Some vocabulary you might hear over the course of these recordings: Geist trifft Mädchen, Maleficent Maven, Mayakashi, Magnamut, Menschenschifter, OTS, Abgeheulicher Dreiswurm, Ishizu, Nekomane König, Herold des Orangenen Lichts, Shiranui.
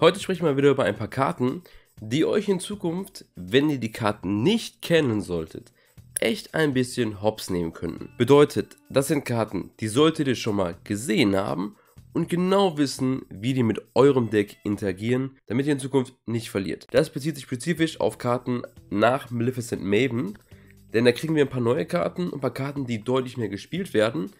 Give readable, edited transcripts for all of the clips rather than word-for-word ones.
Heute sprechen wir wieder über ein paar Karten, die euch in Zukunft, wenn ihr die Karten nicht kennen solltet, echt ein bisschen hops nehmen könnten. Bedeutet, das sind Karten, die solltet ihr schon mal gesehen haben und genau wissen, wie die mit eurem Deck interagieren, damit ihr in Zukunft nicht verliert. Das bezieht sich spezifisch auf Karten nach Maleficent Maven, denn da kriegen wir ein paar neue Karten und ein paar Karten, die deutlich mehr gespielt werden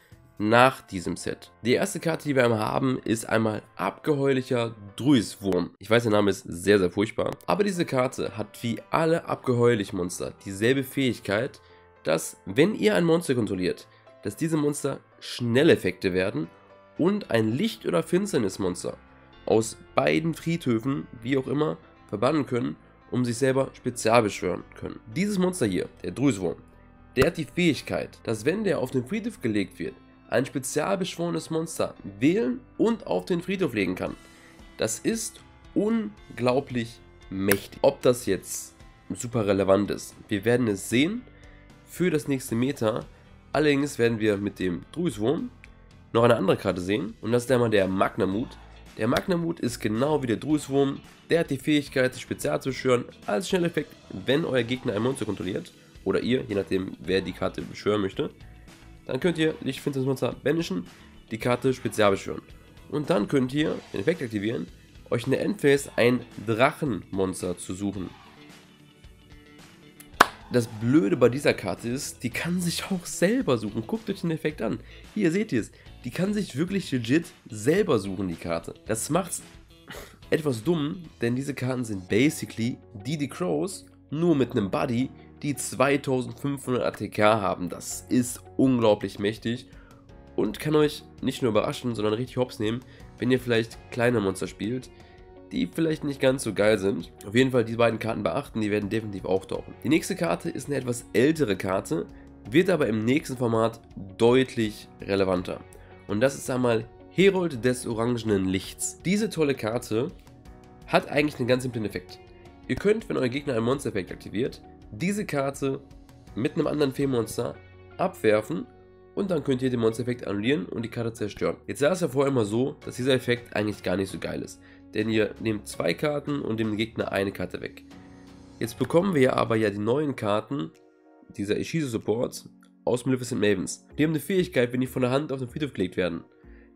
nach diesem Set. Die erste Karte, die wir einmal haben, ist einmal Abgeheulicher Dreiswurm. Ich weiß, der Name ist sehr, sehr furchtbar, aber diese Karte hat wie alle Abgeheulich-Monster dieselbe Fähigkeit, dass, wenn ihr ein Monster kontrolliert, dass diese Monster Schnelleffekte werden und ein Licht- oder Finsternismonster aus beiden Friedhöfen, wie auch immer, verbannen können, um sich selber spezialbeschwören können. Dieses Monster hier, der Dreiswurm, der hat die Fähigkeit, dass, wenn der auf den Friedhof gelegt wird, ein spezialbeschworenes Monster wählen und auf den Friedhof legen kann. Das ist unglaublich mächtig. Ob das jetzt super relevant ist, wir werden es sehen für das nächste Meta. Allerdings werden wir mit dem Dreiswurm noch eine andere Karte sehen, und das ist einmal der Magnamut. Der Magnamut ist genau wie der Dreiswurm, der hat die Fähigkeit, sich spezial zu beschwören als Schnelleffekt, wenn euer Gegner ein Monster kontrolliert, oder ihr, je nachdem wer die Karte beschwören möchte, dann könnt ihr Lichtfinsternismonster banishen, die Karte spezial beschwören. Und dann könnt ihr den Effekt aktivieren, euch in der Endphase ein Drachenmonster zu suchen. Das Blöde bei dieser Karte ist, die kann sich auch selber suchen. Guckt euch den Effekt an. Hier seht ihr es. Die kann sich wirklich legit selber suchen, die Karte. Das macht's etwas dumm, denn diese Karten sind basically die Crows, nur mit einem Buddy, die 2500 ATK haben. Das ist unglaublich mächtig und kann euch nicht nur überraschen, sondern richtig hops nehmen, wenn ihr vielleicht kleine Monster spielt, die vielleicht nicht ganz so geil sind. Auf jeden Fall die beiden Karten beachten, die werden definitiv auftauchen. Die nächste Karte ist eine etwas ältere Karte, wird aber im nächsten Format deutlich relevanter. Und das ist einmal Herold des Orangenen Lichts. Diese tolle Karte hat eigentlich einen ganz simplen Effekt. Ihr könnt, wenn euer Gegner einen Monster-Effekt aktiviert, diese Karte mit einem anderen Fee-Monster abwerfen und dann könnt ihr den Monster-Effekt annullieren und die Karte zerstören. Jetzt sah es ja vorher immer so, dass dieser Effekt eigentlich gar nicht so geil ist, denn ihr nehmt zwei Karten und dem Gegner eine Karte weg. Jetzt bekommen wir aber ja die neuen Karten dieser Ishizu-Support aus Maleficent Mavens. Die haben eine Fähigkeit, wenn die von der Hand auf den Friedhof gelegt werden,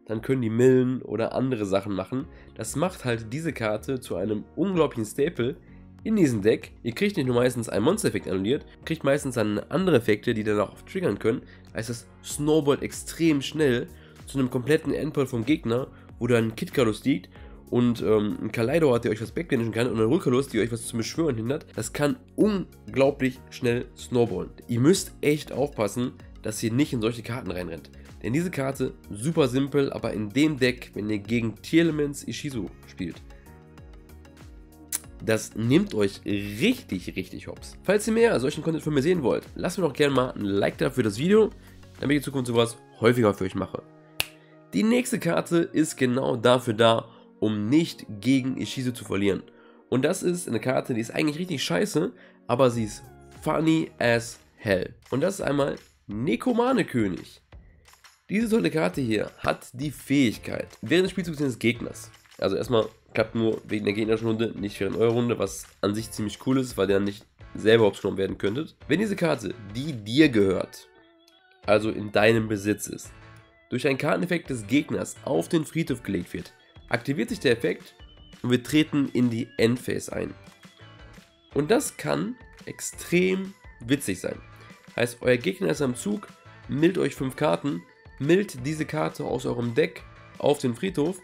dann können die Millen oder andere Sachen machen. Das macht halt diese Karte zu einem unglaublichen Staple in diesem Deck. Ihr kriegt nicht nur meistens einen Monster-Effekt annulliert, ihr kriegt meistens dann andere Effekte, die danach triggern können. Also das snowballt extrem schnell zu einem kompletten Endpoint vom Gegner, wo dann ein Kid-Kalus liegt und ein Kaleido hat, der euch was backbanishen kann, und ein Rukalus, die euch was zum Beschwören hindert. Das kann unglaublich schnell snowballen. Ihr müsst echt aufpassen, dass ihr nicht in solche Karten reinrennt. Denn diese Karte, super simpel, aber in dem Deck, wenn ihr gegen Tier-Elements Ishizu spielt, das nimmt euch richtig, richtig hops. Falls ihr mehr solchen Content von mir sehen wollt, lasst mir doch gerne mal ein Like da für das Video, damit ich in Zukunft sowas häufiger für euch mache. Die nächste Karte ist genau dafür da, um nicht gegen Ishizu zu verlieren. Und das ist eine Karte, die ist eigentlich richtig scheiße, aber sie ist funny as hell. Und das ist einmal Nekomane König. Diese tolle Karte hier hat die Fähigkeit, während des Spielzugs des Gegners, also erstmal klappt nur wegen der gegnerischen Runde, nicht während eurer Runde, was an sich ziemlich cool ist, weil ihr dann nicht selber aufgenommen werden könntet. Wenn diese Karte, die dir gehört, also in deinem Besitz ist, durch einen Karteneffekt des Gegners auf den Friedhof gelegt wird, aktiviert sich der Effekt und wir treten in die Endphase ein. Und das kann extrem witzig sein. Heißt, euer Gegner ist am Zug, millt euch 5 Karten, millt diese Karte aus eurem Deck auf den Friedhof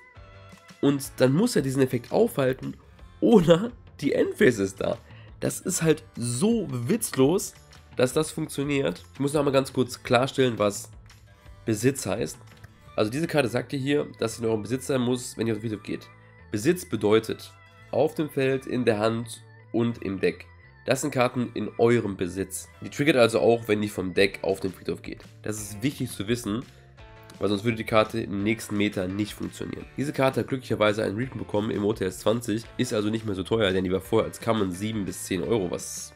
und dann muss er diesen Effekt aufhalten oder die Endphase ist da. Das ist halt so witzlos, dass das funktioniert. Ich muss noch mal ganz kurz klarstellen, was Besitz heißt. Also diese Karte sagt ihr hier, dass sie in eurem Besitz sein muss, wenn ihr auf den Friedhof geht. Besitz bedeutet auf dem Feld, in der Hand und im Deck. Das sind Karten in eurem Besitz. Die triggert also auch, wenn die vom Deck auf den Friedhof geht. Das ist wichtig zu wissen, weil sonst würde die Karte im nächsten Meta nicht funktionieren. Diese Karte hat glücklicherweise einen Reprint bekommen im OTS 20, ist also nicht mehr so teuer, denn die war vorher als Common 7 bis 10 Euro, was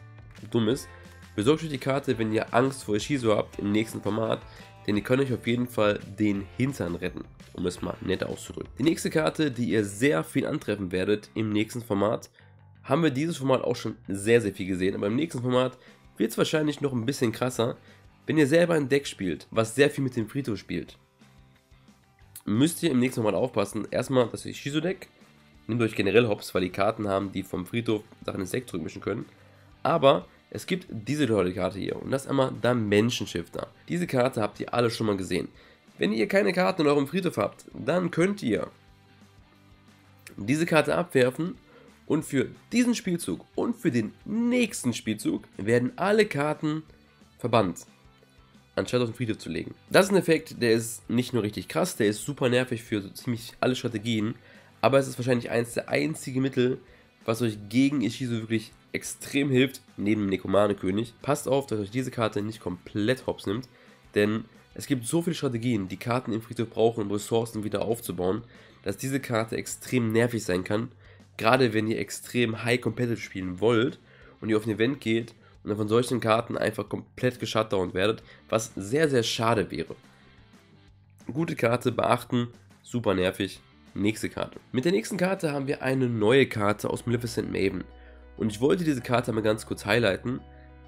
dumm ist. Besorgt euch die Karte, wenn ihr Angst vor Ishizu habt im nächsten Format, denn ihr könnt euch auf jeden Fall den Hintern retten, um es mal nett auszudrücken. Die nächste Karte, die ihr sehr viel antreffen werdet im nächsten Format, haben wir dieses Format auch schon sehr, sehr viel gesehen, aber im nächsten Format wird es wahrscheinlich noch ein bisschen krasser. Wenn ihr selber ein Deck spielt, was sehr viel mit dem Friedhof spielt, müsst ihr im nächsten Mal aufpassen. Erstmal, dass ihr Shiso-Deck nehmt euch generell Hops, weil die Karten haben, die vom Friedhof Sachen ins Deck zurückmischen können. Aber es gibt diese tolle Karte hier und das ist einmal der Menschenschifter. Diese Karte habt ihr alle schon mal gesehen. Wenn ihr keine Karten in eurem Friedhof habt, dann könnt ihr diese Karte abwerfen. Und für diesen Spielzug und für den nächsten Spielzug werden alle Karten verbannt, anstatt auf den Friedhof zu legen. Das ist ein Effekt, der ist nicht nur richtig krass, der ist super nervig für so ziemlich alle Strategien, aber es ist wahrscheinlich eines der einzigen Mittel, was euch gegen Ishizu wirklich extrem hilft, neben Nekomane König. Passt auf, dass euch diese Karte nicht komplett hops nimmt, denn es gibt so viele Strategien, die Karten im Friedhof brauchen, um Ressourcen wieder aufzubauen, dass diese Karte extrem nervig sein kann, gerade wenn ihr extrem high competitive spielen wollt und ihr auf ein Event geht und dann von solchen Karten einfach komplett geshutdownt werdet, was sehr, sehr schade wäre. Gute Karte, beachten, super nervig. Nächste Karte. Mit der nächsten Karte haben wir eine neue Karte aus Maleficent Maven. Und ich wollte diese Karte mal ganz kurz highlighten,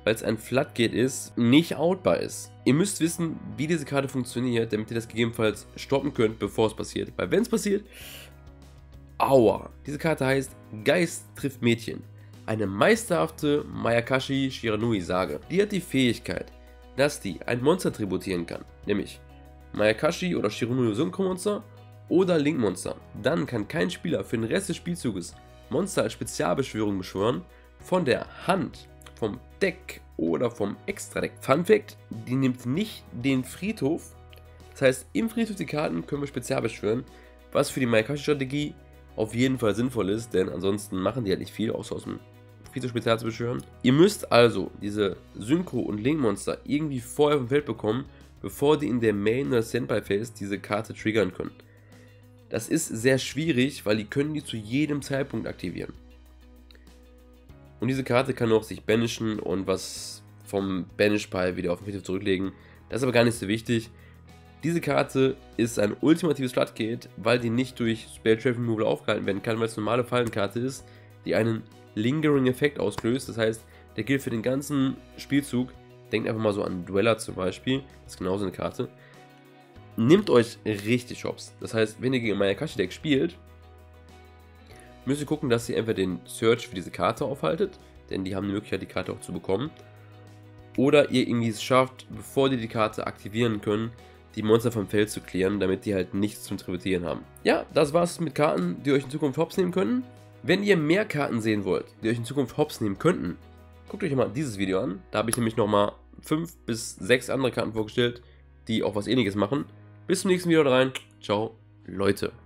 weil es ein Floodgate ist, nicht outbar ist. Ihr müsst wissen, wie diese Karte funktioniert, damit ihr das gegebenenfalls stoppen könnt, bevor es passiert. Weil wenn es passiert, aua. Diese Karte heißt Geist trifft Mädchen. Eine meisterhafte Mayakashi Shiranui Sage. Die hat die Fähigkeit, dass die ein Monster tributieren kann, nämlich Mayakashi oder Shiranui Sunko-Monster oder Link-Monster. Dann kann kein Spieler für den Rest des Spielzuges Monster als Spezialbeschwörung beschwören, von der Hand, vom Deck oder vom Extra-Deck. Fun-Fact, die nimmt nicht den Friedhof, das heißt im Friedhof die Karten können wir spezialbeschwören, was für die Mayakashi-Strategie auf jeden Fall sinnvoll ist, denn ansonsten machen die halt nicht viel, außer aus dem Friedhof-Spezial zu beschwören. Ihr müsst also diese Synchro- und Link-Monster irgendwie vorher vom Feld bekommen, bevor die in der Main- oder Senpai-Phase diese Karte triggern können. Das ist sehr schwierig, weil die können die zu jedem Zeitpunkt aktivieren. Und diese Karte kann auch sich banishen und was vom Banish-Pile wieder auf den Friedhof zurücklegen. Das ist aber gar nicht so wichtig. Diese Karte ist ein ultimatives Floodgate, weil die nicht durch Spell Trap Removal aufgehalten werden kann, weil es eine normale Fallenkarte ist, die einen Lingering-Effekt auslöst. Das heißt, der gilt für den ganzen Spielzug. Denkt einfach mal so an Dweller zum Beispiel, das ist genauso eine Karte. Nehmt euch richtig Shops. Das heißt, wenn ihr gegen Mayakashi-Deck spielt, müsst ihr gucken, dass ihr entweder den Search für diese Karte aufhaltet, denn die haben die Möglichkeit, die Karte auch zu bekommen, oder ihr irgendwie es schafft, bevor die die Karte aktivieren können, die Monster vom Feld zu klären, damit die halt nichts zum Tributieren haben. Ja, das war's mit Karten, die euch in Zukunft hops nehmen können. Wenn ihr mehr Karten sehen wollt, die euch in Zukunft hops nehmen könnten, guckt euch mal dieses Video an. Da habe ich nämlich nochmal 5 bis 6 andere Karten vorgestellt, die auch was Ähnliches machen. Bis zum nächsten Video rein. Ciao, Leute.